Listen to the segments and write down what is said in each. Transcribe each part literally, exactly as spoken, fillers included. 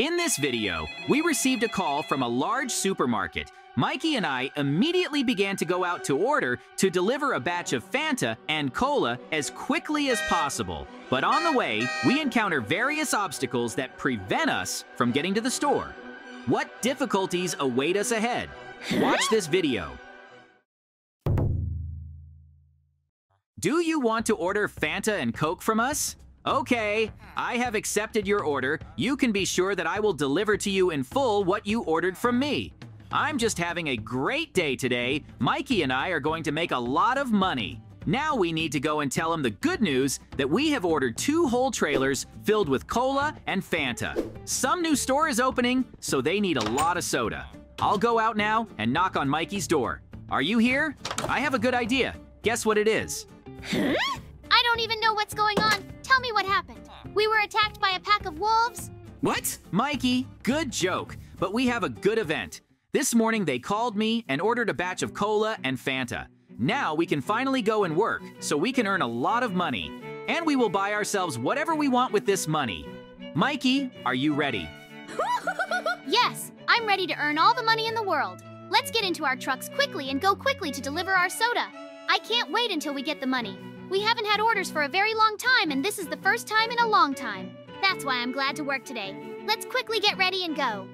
In this video, we received a call from a large supermarket. Mikey and I immediately began to go out to order to deliver a batch of Fanta and cola as quickly as possible. But on the way, we encounter various obstacles that prevent us from getting to the store. What difficulties await us ahead? Watch this video. Do you want to order Fanta and Coke from us? Okay, I have accepted your order. You can be sure that I will deliver to you in full what you ordered from me. I'm just having a great day today. Mikey and I are going to make a lot of money. Now we need to go and tell him the good news that we have ordered two whole trailers filled with cola and Fanta. Some new store is opening, so they need a lot of soda. I'll go out now and knock on Mikey's door. Are you here? I have a good idea. Guess what it is? Huh? I don't even know what's going on. Tell me what happened. We were attacked by a pack of wolves. What? Mikey, good joke, but we have a good event. This morning they called me and ordered a batch of cola and Fanta. Now we can finally go and work, so we can earn a lot of money. And we will buy ourselves whatever we want with this money. Mikey, are you ready? Yes, I'm ready to earn all the money in the world. Let's get into our trucks quickly and go quickly to deliver our soda. I can't wait until we get the money. We haven't had orders for a very long time, and this is the first time in a long time. That's why I'm glad to work today. Let's quickly get ready and go.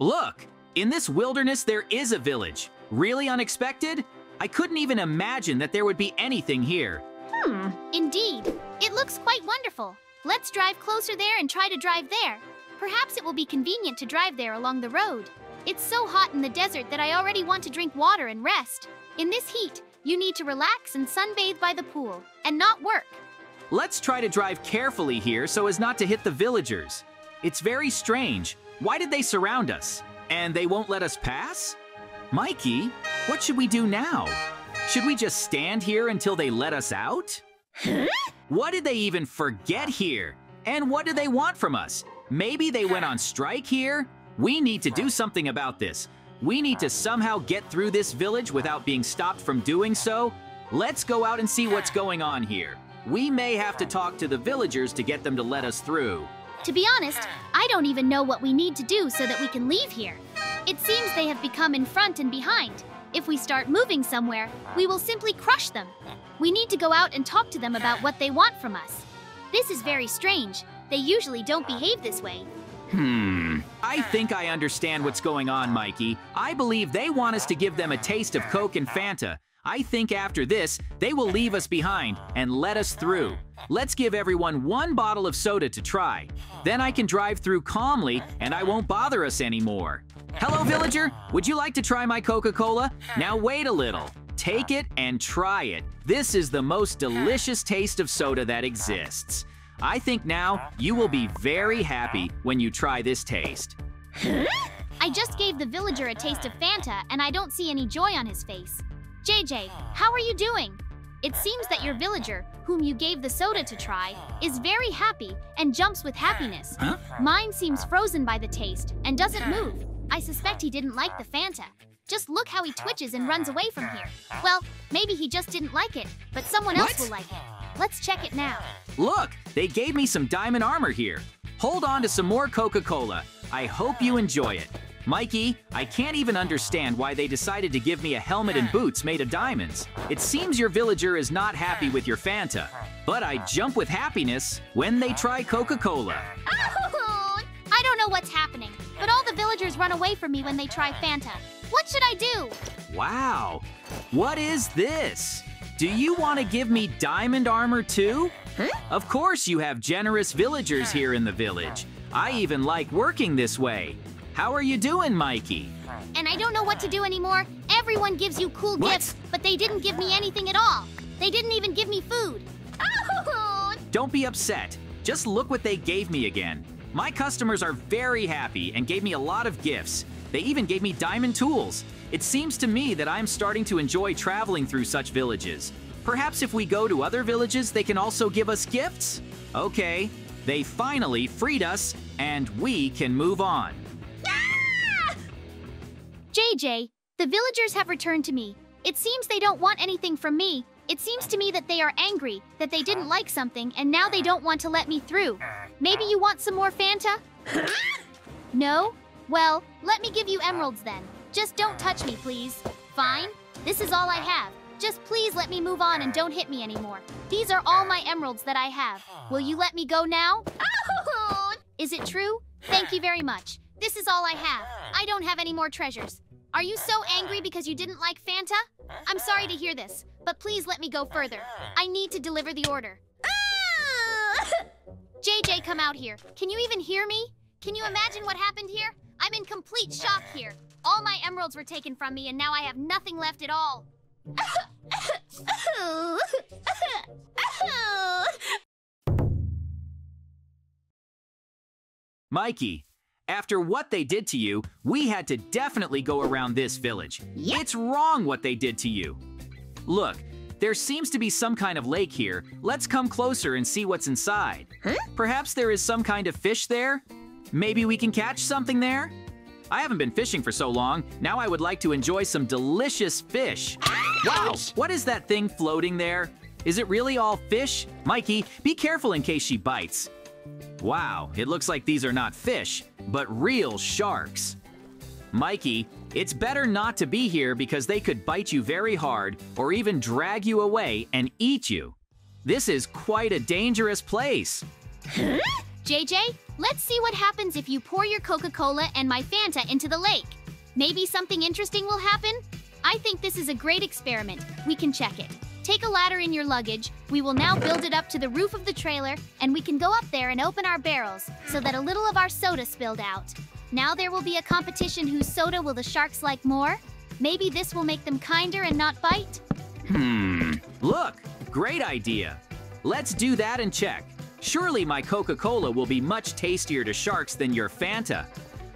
Look, in this wilderness there is a village. Really unexpected? I couldn't even imagine that there would be anything here. Hmm, indeed. It looks quite wonderful. Let's drive closer there and try to drive there. Perhaps it will be convenient to drive there along the road. It's so hot in the desert that I already want to drink water and rest. In this heat, you need to relax and sunbathe by the pool, and not work. Let's try to drive carefully here so as not to hit the villagers. It's very strange. Why did they surround us? And they won't let us pass? Mikey, what should we do now? Should we just stand here until they let us out? Huh? What did they even forget here? And what do they want from us? Maybe they went on strike here? We need to do something about this. We need to somehow get through this village without being stopped from doing so. Let's go out and see what's going on here. We may have to talk to the villagers to get them to let us through. To be honest, I don't even know what we need to do so that we can leave here. It seems they have become in front and behind. If we start moving somewhere, we will simply crush them. We need to go out and talk to them about what they want from us. This is very strange. They usually don't behave this way. Hmm. I think I understand what's going on, Mikey. I believe they want us to give them a taste of Coke and Fanta. I think after this, they will leave us behind and let us through. Let's give everyone one bottle of soda to try. Then I can drive through calmly and I won't bother us anymore. Hello, villager. Would you like to try my Coca-Cola? Now wait a little. Take it and try it. This is the most delicious taste of soda that exists. I think now you will be very happy when you try this taste. Huh? I just gave the villager a taste of Fanta and I don't see any joy on his face. J J, how are you doing? It seems that your villager, whom you gave the soda to try, is very happy and jumps with happiness. Huh? Mine seems frozen by the taste and doesn't move. I suspect he didn't like the Fanta. Just look how he twitches and runs away from here. Well, maybe he just didn't like it, but someone else will like it. Let's check it now. Look, they gave me some diamond armor here. Hold on to some more Coca-Cola. I hope you enjoy it. Mikey, I can't even understand why they decided to give me a helmet and boots made of diamonds. It seems your villager is not happy with your Fanta, but I jump with happiness when they try Coca-Cola. Oh, I don't know what's happening, but all the villagers run away from me when they try Fanta. What should I do? Wow, what is this? Do you want to give me diamond armor too? Huh? Of course you have generous villagers here in the village. I even like working this way. How are you doing, Mikey? And I don't know what to do anymore. Everyone gives you cool what? gifts, but they didn't give me anything at all. They didn't even give me food. Oh! Don't be upset. Just look what they gave me again. My customers are very happy and gave me a lot of gifts. They even gave me diamond tools. It seems to me that I'm starting to enjoy traveling through such villages. Perhaps if we go to other villages, they can also give us gifts? Okay, they finally freed us, and we can move on. Ah! J J, the villagers have returned to me. It seems they don't want anything from me, It seems to me that they are angry, that they didn't like something, and now they don't want to let me through. Maybe you want some more Fanta? No? Well, let me give you emeralds then. Just don't touch me, please. Fine? This is all I have. Just please let me move on and don't hit me anymore. These are all my emeralds that I have. Will you let me go now? Oh! Is it true? Thank you very much. This is all I have. I don't have any more treasures. Are you so angry because you didn't like Fanta? I'm sorry to hear this, but please let me go further. I need to deliver the order. J J, come out here. Can you even hear me? Can you imagine what happened here? I'm in complete shock here. All my emeralds were taken from me and now I have nothing left at all. Mikey, after what they did to you, we had to definitely go around this village. Yep. It's wrong what they did to you. Look, there seems to be some kind of lake here. Let's come closer and see what's inside. Huh? Perhaps there is some kind of fish there? Maybe we can catch something there? I haven't been fishing for so long. Now I would like to enjoy some delicious fish. Wow, what is that thing floating there? Is it really all fish? Mikey, be careful in case she bites. Wow, it looks like these are not fish, but real sharks. Mikey, it's better not to be here because they could bite you very hard or even drag you away and eat you. This is quite a dangerous place. Huh? J J, let's see what happens if you pour your Coca-Cola and my Fanta into the lake. Maybe something interesting will happen? I think this is a great experiment. We can check it. Take a ladder in your luggage. We will now build it up to the roof of the trailer, and we can go up there and open our barrels so that a little of our soda spilled out. Now there will be a competition whose soda will the sharks like more? Maybe this will make them kinder and not bite? Hmm, look, great idea. Let's do that and check. Surely my Coca-Cola will be much tastier to sharks than your Fanta.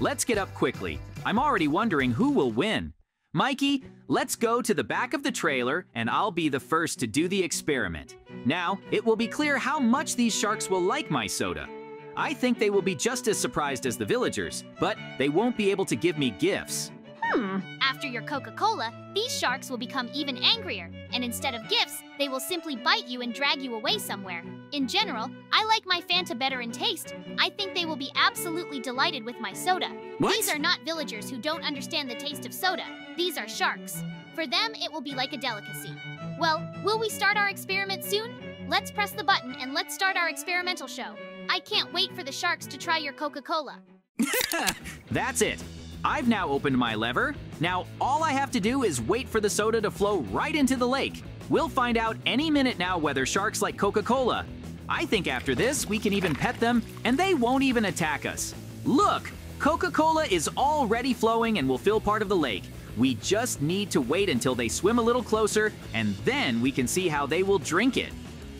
Let's get up quickly. I'm already wondering who will win. Mikey, let's go to the back of the trailer and I'll be the first to do the experiment. Now, it will be clear how much these sharks will like my soda. I think they will be just as surprised as the villagers, but they won't be able to give me gifts. Hmm. After your Coca-Cola, these sharks will become even angrier, and instead of gifts, they will simply bite you and drag you away somewhere. In general, I like my Fanta better in taste. I think they will be absolutely delighted with my soda. What? These are not villagers who don't understand the taste of soda. These are sharks. For them, it will be like a delicacy. Well, will we start our experiment soon? Let's press the button and let's start our experimental show. I can't wait for the sharks to try your Coca-Cola. That's it. I've now opened my lever. Now all I have to do is wait for the soda to flow right into the lake. We'll find out any minute now whether sharks like Coca-Cola. I think after this, we can even pet them and they won't even attack us. Look, Coca-Cola is already flowing and will fill part of the lake. We just need to wait until they swim a little closer and then we can see how they will drink it.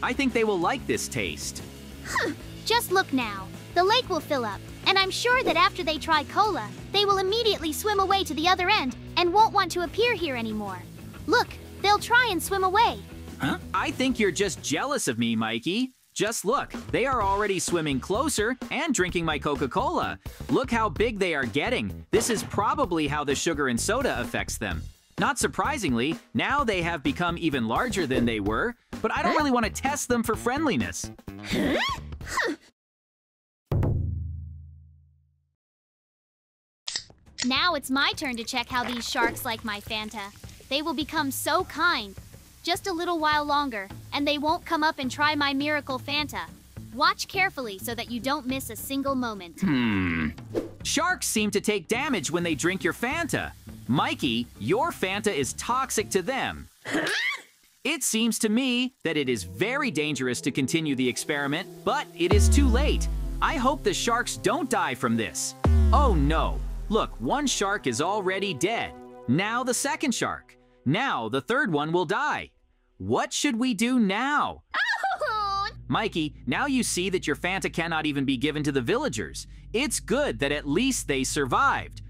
I think they will like this taste. Huh, just look now. The lake will fill up. And I'm sure that after they try cola, they will immediately swim away to the other end and won't want to appear here anymore. Look, they'll try and swim away. Huh? I think you're just jealous of me, Mikey. Just look, they are already swimming closer and drinking my Coca-Cola. Look how big they are getting. This is probably how the sugar and soda affects them. Not surprisingly, now they have become even larger than they were, but I don't really want to test them for friendliness. Now it's my turn to check how these sharks like my Fanta. They will become so kind. Just a little while longer, and they won't come up and try my miracle Fanta. Watch carefully so that you don't miss a single moment. Hmm. Sharks seem to take damage when they drink your Fanta. Mikey, your Fanta is toxic to them. It seems to me that it is very dangerous to continue the experiment, but it is too late. I hope the sharks don't die from this. Oh no. Look, one shark is already dead. Now the second shark. Now the third one will die. What should we do now? Oh! Mikey, now you see that your Fanta cannot even be given to the villagers. It's good that at least they survived.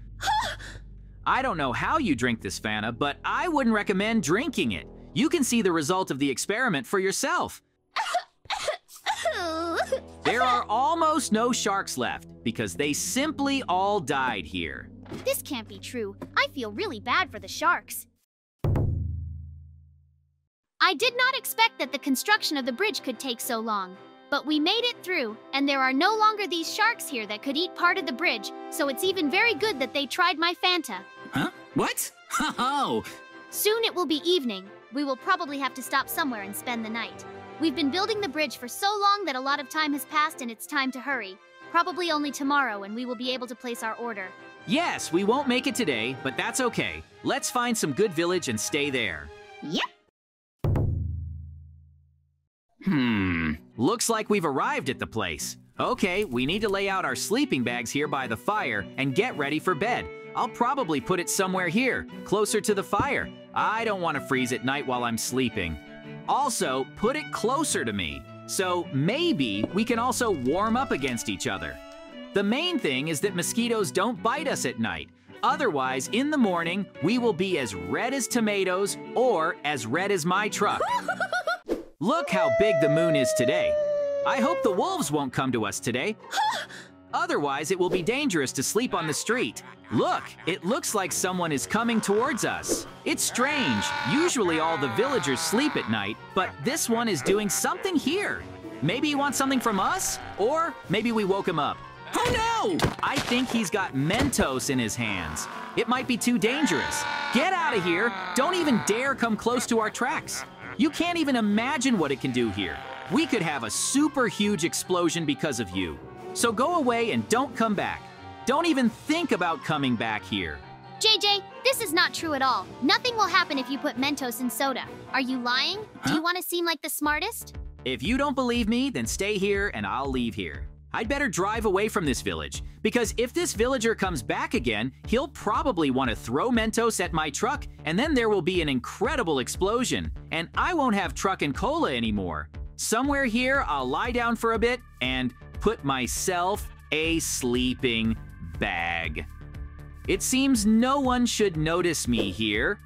I don't know how you drink this Fanta, but I wouldn't recommend drinking it. You can see the result of the experiment for yourself. There are almost no sharks left because they simply all died here. This can't be true. I feel really bad for the sharks. I did not expect that the construction of the bridge could take so long, but we made it through, and there are no longer these sharks here that could eat part of the bridge, so it's even very good that they tried my Fanta. Huh? What? Ho-ho! Soon it will be evening. We will probably have to stop somewhere and spend the night. We've been building the bridge for so long that a lot of time has passed and it's time to hurry. Probably only tomorrow and we will be able to place our order. Yes, we won't make it today, but that's okay. Let's find some good village and stay there. Yep. Hmm, looks like we've arrived at the place. Okay, we need to lay out our sleeping bags here by the fire and get ready for bed. I'll probably put it somewhere here, closer to the fire. I don't want to freeze at night while I'm sleeping. Also, put it closer to me, so maybe we can also warm up against each other. The main thing is that mosquitoes don't bite us at night. Otherwise, in the morning, we will be as red as tomatoes or as red as my truck. Look how big the moon is today. I hope the wolves won't come to us today. Otherwise, it will be dangerous to sleep on the street. Look, it looks like someone is coming towards us. It's strange. Usually all the villagers sleep at night, but this one is doing something here. Maybe he wants something from us, or maybe we woke him up. Oh no! I think he's got Mentos in his hands. It might be too dangerous. Get out of here. Don't even dare come close to our tracks. You can't even imagine what it can do here. We could have a super huge explosion because of you. So go away and don't come back. Don't even think about coming back here. J J, this is not true at all. Nothing will happen if you put Mentos in soda. Are you lying? Huh? Do you want to seem like the smartest? If you don't believe me, then stay here and I'll leave here. I'd better drive away from this village, because if this villager comes back again, he'll probably want to throw Mentos at my truck, and then there will be an incredible explosion, and I won't have truck and cola anymore. Somewhere here, I'll lie down for a bit and put myself a sleeping bag. It seems no one should notice me here.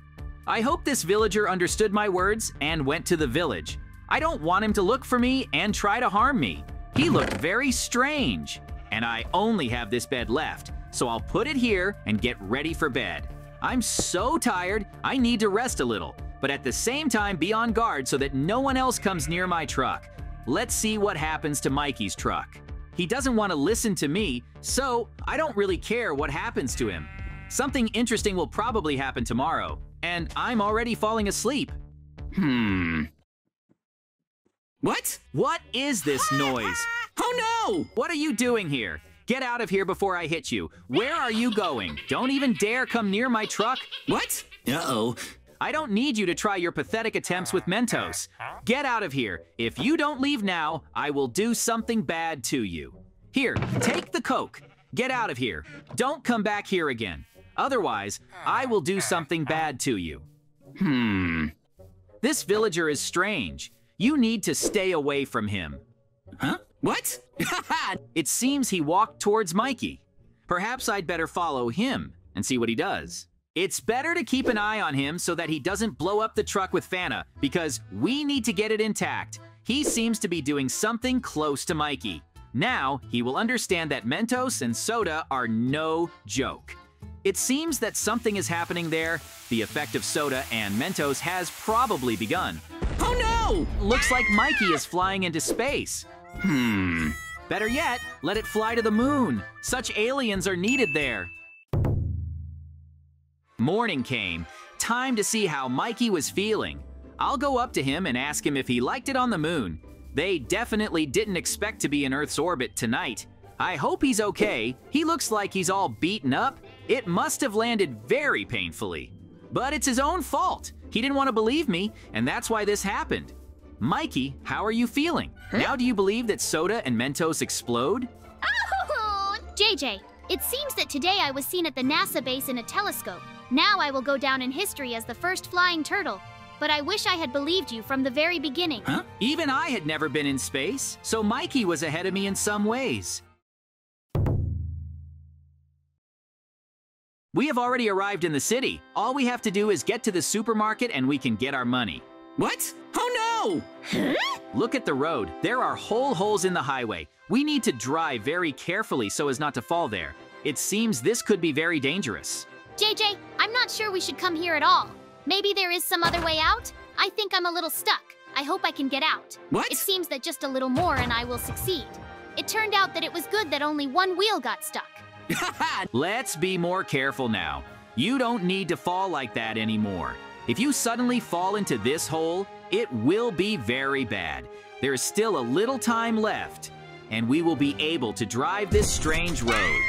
I hope this villager understood my words and went to the village. I don't want him to look for me and try to harm me. He looked very strange, and I only have this bed left, so I'll put it here and get ready for bed. I'm so tired, I need to rest a little, but at the same time be on guard so that no one else comes near my truck. Let's see what happens to Mikey's truck. He doesn't want to listen to me, so I don't really care what happens to him. Something interesting will probably happen tomorrow, and I'm already falling asleep. Hmm. What? What is this noise? Oh no! What are you doing here? Get out of here before I hit you. Where are you going? Don't even dare come near my truck. What? Uh-oh. I don't need you to try your pathetic attempts with Mentos. Get out of here. If you don't leave now, I will do something bad to you. Here, take the Coke. Get out of here. Don't come back here again. Otherwise, I will do something bad to you. Hmm. This villager is strange. You need to stay away from him. Huh? What? It seems he walked towards Mikey. Perhaps I'd better follow him and see what he does. It's better to keep an eye on him so that he doesn't blow up the truck with Fanta, because we need to get it intact. He seems to be doing something close to Mikey. Now, he will understand that Mentos and soda are no joke. It seems that something is happening there. The effect of soda and Mentos has probably begun. Oh no! Looks like Mikey is flying into space. Hmm. Better yet, let it fly to the moon. Such aliens are needed there. Morning came. Time to see how Mikey was feeling. I'll go up to him and ask him if he liked it on the moon. They definitely didn't expect to be in Earth's orbit tonight. I hope he's okay. He looks like he's all beaten up. It must have landed very painfully. But it's his own fault. He didn't want to believe me, and that's why this happened. Mikey, how are you feeling? Huh? Now do you believe that soda and Mentos explode? Oh, J J, it seems that today I was seen at the NASA base in a telescope. Now I will go down in history as the first flying turtle. But I wish I had believed you from the very beginning. Huh? Even I had never been in space, so Mikey was ahead of me in some ways. We have already arrived in the city. All we have to do is get to the supermarket and we can get our money. What? Oh no! Huh? Look at the road. There are whole holes in the highway. We need to drive very carefully so as not to fall there. It seems this could be very dangerous. J J, I'm not sure we should come here at all. Maybe there is some other way out? I think I'm a little stuck. I hope I can get out. What? It seems that just a little more and I will succeed. It turned out that it was good that only one wheel got stuck. Let's be more careful now. You don't need to fall like that anymore. If you suddenly fall into this hole, it will be very bad. There is still a little time left, and we will be able to drive this strange road.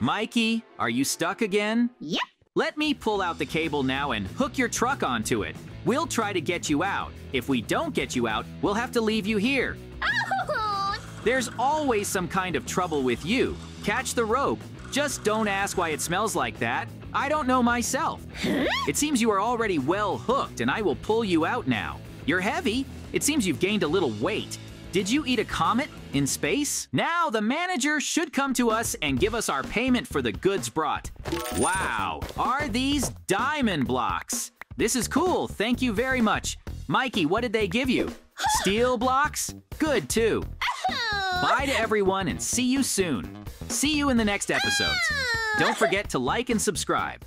Mikey, are you stuck again? Yep. Let me pull out the cable now and hook your truck onto it. We'll try to get you out. If we don't get you out, we'll have to leave you here. Oh. There's always some kind of trouble with you. Catch the rope. Just don't ask why it smells like that. I don't know myself. Huh? It seems you are already well hooked, and I will pull you out now. You're heavy. It seems you've gained a little weight. Did you eat a comet in space? Now the manager should come to us and give us our payment for the goods brought. Wow, are these diamond blocks? This is cool, thank you very much. Mikey, what did they give you? Steel blocks? Good too. Oh. Bye to everyone and see you soon. See you in the next episodes. Don't forget to like and subscribe.